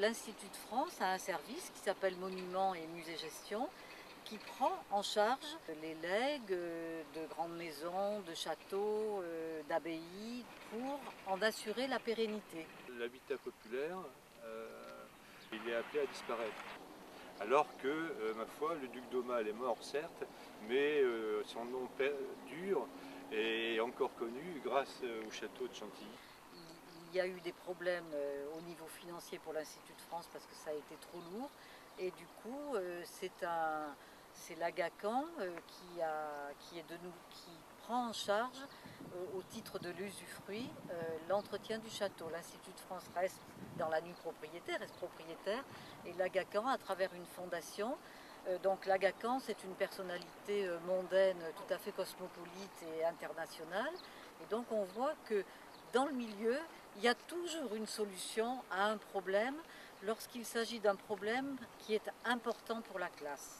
L'Institut de France a un service qui s'appelle Monuments et musées Gestion qui prend en charge les legs de grandes maisons, de châteaux, d'abbayes pour en assurer la pérennité. L'habitat populaire, il est appelé à disparaître. Alors que, ma foi, le duc d'Aumale est mort, certes, mais son nom perdure et est encore connu grâce au château de Chantilly. Il y a eu des problèmes au niveau financier pour l'Institut de France parce que ça a été trop lourd. Et du coup, c'est l'Aga Khan qui prend en charge, au titre de l'usufruit, l'entretien du château. L'Institut de France reste dans la nue propriétaire, reste propriétaire, et l'Aga Khan, à travers une fondation. Donc l'Aga Khan, c'est une personnalité mondaine tout à fait cosmopolite et internationale. Et donc on voit que dans le milieu, il y a toujours une solution à un problème lorsqu'il s'agit d'un problème qui est important pour la classe.